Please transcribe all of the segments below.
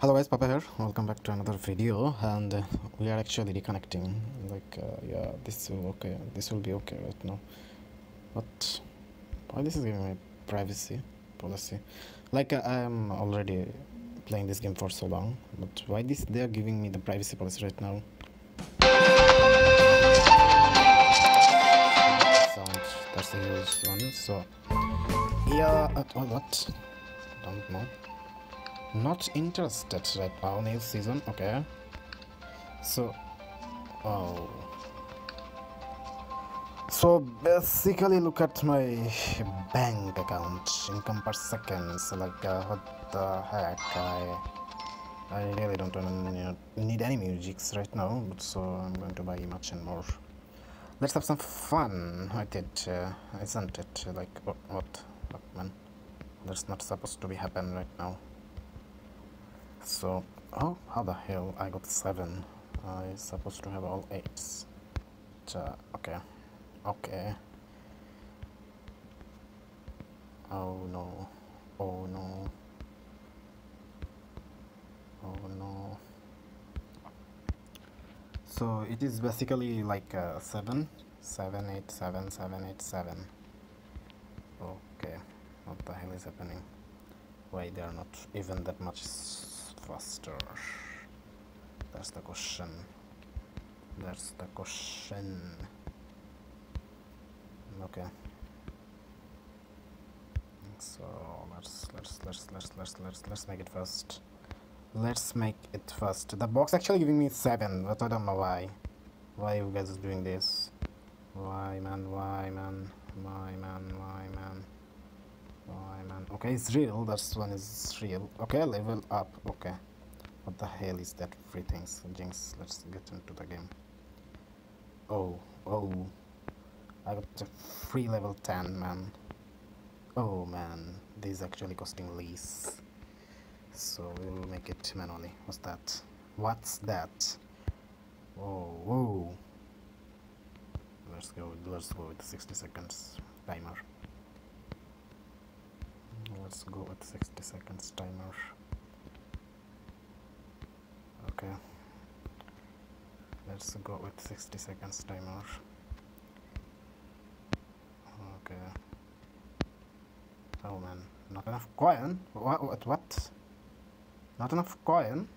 Hello guys, Papa here. Welcome back to another video, and we are actually reconnecting. Like, yeah, this will okay. This will be okay right now. But why this is giving me privacy policy? Like, I am already playing this game for so long, but why this they are giving me the privacy policy right now? Sound, that's the huge one. So yeah, oh, what? Don't know. Not interested right now. New season, okay. So, oh, so basically, look at my bank account, income per second. So, like, what the heck? I really don't need any musics right now. But so I'm going to buy much and more. Let's have some fun with it, isn't it? Like, what, man? That's not supposed to be happening right now. So, oh, how the hell I got 7? I supposed to have all 8s. Okay. Oh no. So it is basically like 7, 7, 8, 7, 7, 8, 7. Okay, what the hell is happening? Why they are not even that much faster? That's the question. Okay. So let's make it fast. The box actually giving me 7, but I don't know why. Why you guys are doing this? Why man? Okay, it's real. This one is real. Okay, level up. Okay, what the hell is that free things? Jinx, let's get into the game. Oh, I got a free level 10, man. Oh man, this is actually costing lease. So we will make it manually. What's that? Whoa. Let's go with 60 seconds timer. Okay, let's go with 60 seconds timer. Okay. Oh man, not enough coin. What? Not enough coin?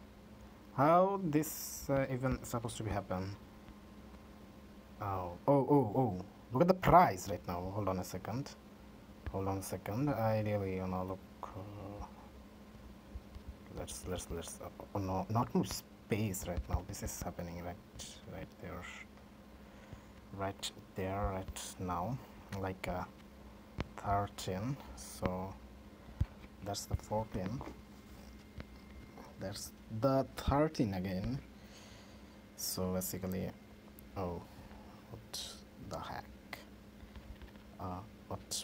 How this even supposed to be happen? Oh. Look at the price right now. Hold on a second. I really wanna look. Let's. Oh no, not more space right now. This is happening right there right now. Like 13. So that's the 14. That's the 13 again. So basically, oh, what the heck?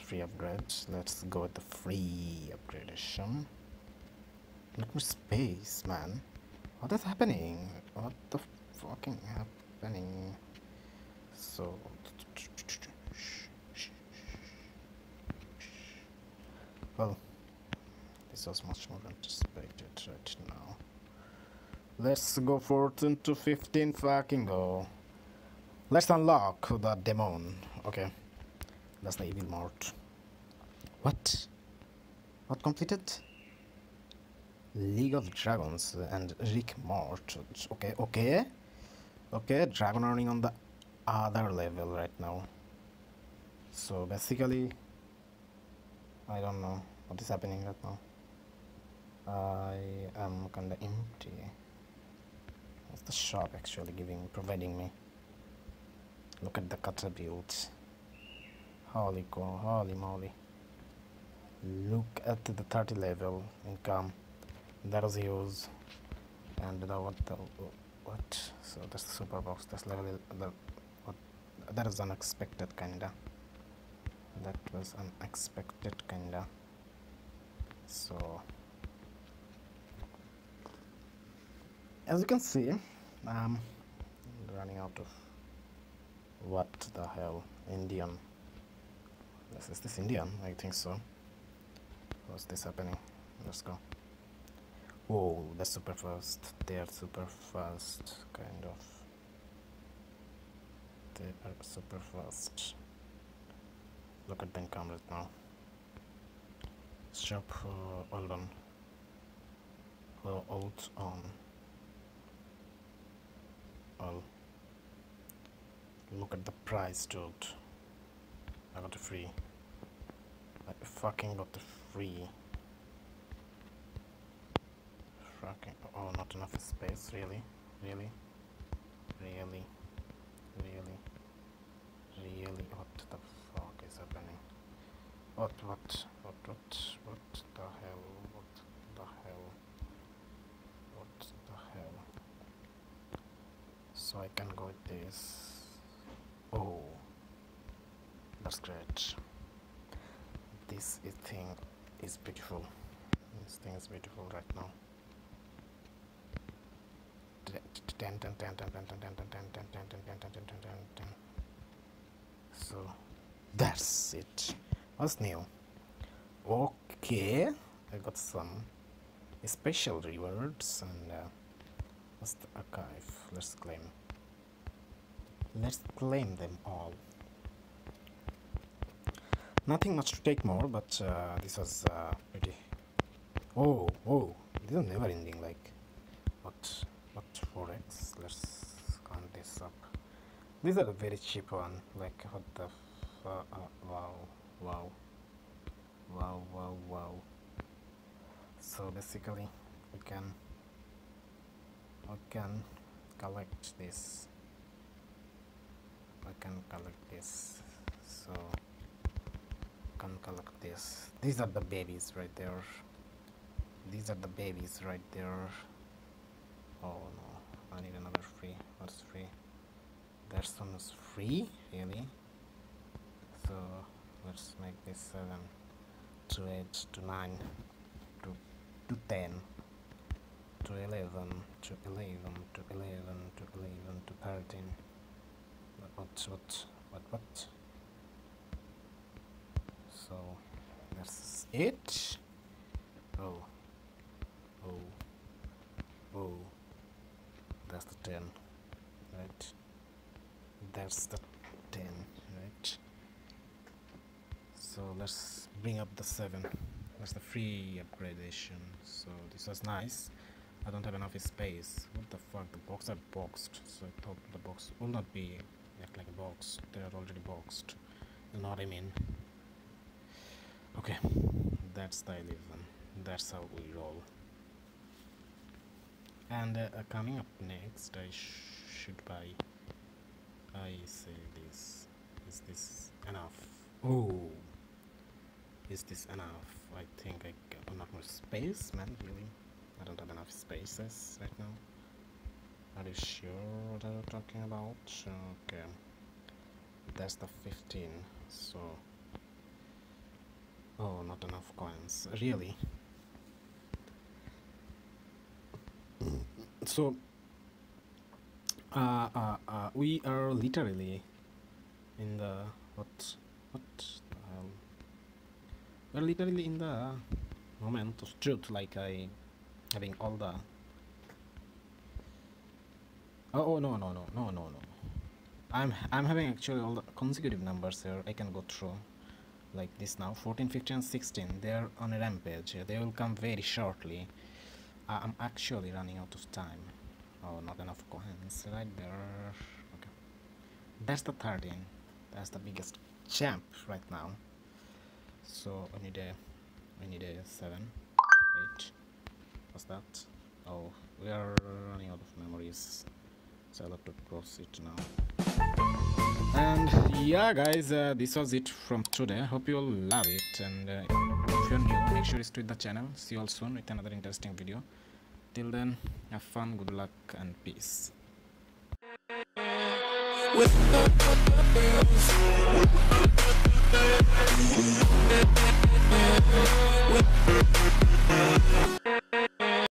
Free upgrade. Let's go with the free upgradation. Not more space, man. What is happening? What the fucking happening? So well, this was much more anticipated right now. Let's go 14 to 15 fucking go. Let's unlock the demon. Okay. That's the evil mode. What completed? League of Dragons and Rick Mort. Okay, dragon running on the other level right now. So basically, I don't know what is happening right now. I am kinda empty. What's the shop actually providing me? Look at the cutter build. Holy moly. Look at the 30 level income. That was huge. And what? So that's the super box. That's level. That is unexpected, kinda. So, as you can see, I'm running out of. What the hell? Indian. Is this Indian? I think so. What's this happening? Let's go. Whoa, that's super fast. They are super fast, kind of. They are super fast. Look at them cameras now. Shop hold on. Alt on. All. Look at the price, dude. I got the free. I fucking got the free. Fucking. Oh, not enough space. Really? What the fuck is happening? What the hell? What the hell? So I can go with this. Oh, that's great. This thing is beautiful. This thing is beautiful right now. 10. So that's it. What's new? Okay, I got some special rewards and what's the archive? Let's claim them all. Nothing much to take more, but this was pretty. Oh, this is never ending. Like what? 4x. Let's count this up. These are a very cheap one. Like what the wow. So basically, we can collect this. I can collect this. These are the babies right there. Oh no. I need another free. What's free? That one is free, really. So let's make this 7 to 8 to 9 to 10 to 11 to 13. What? So that's it. Oh. That's the 10, right? So let's bring up the 7. That's the free upgradation. So this was nice. I don't have enough space. What the fuck? The boxes are boxed. So I thought the box will not be act like a box. They are already boxed. You know what I mean? Okay, that's the 11. That's how we roll. And coming up next, I should buy. I say this. Is this enough? Oh, is this enough? I think I got not more space, man. Really, I don't have enough spaces right now. Are you sure what I'm talking about? Okay, that's the 15. So, oh, not enough coins. Really. So we are literally in the we're literally in the moment of truth, like I having all the no. I'm having actually all the consecutive numbers here. I can go through like this now. 14, 15 and 16, they're on a rampage. They will come very shortly. I'm actually running out of time. Oh, not enough coins right there. Okay, that's the 13. That's the biggest champ right now. So I need a 7, 8. What's that? Oh, we are running out of memories. So I'll have to cross it now. And yeah, guys, this was it from today. Hope you all love it. And if you're new, make sure you subscribe the channel. See you all soon with another interesting video. Till then, have fun, good luck, and peace.